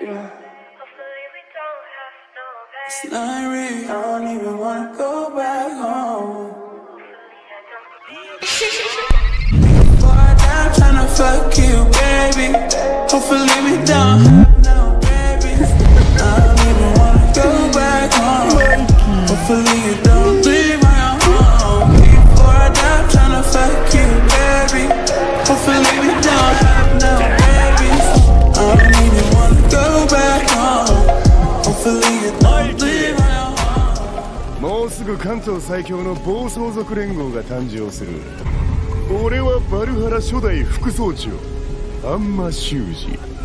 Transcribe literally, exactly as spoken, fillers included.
Yeah. It's not real, I don't even wanna go back home. Before I die, I'm tryna fuck you, baby. Hopefully we don't have no baby. I don't even wanna go back home. Hopefully you don't leave my home. Before I die, I'm tryna fuck you, baby. Hopefully we don't have no baby. I don't even wanna go back home. Hopefully you don't leave my home. もうすぐ関東最強の暴走族連合が誕生する。俺はバルハラ初代副総長、ハンマ・シュージ。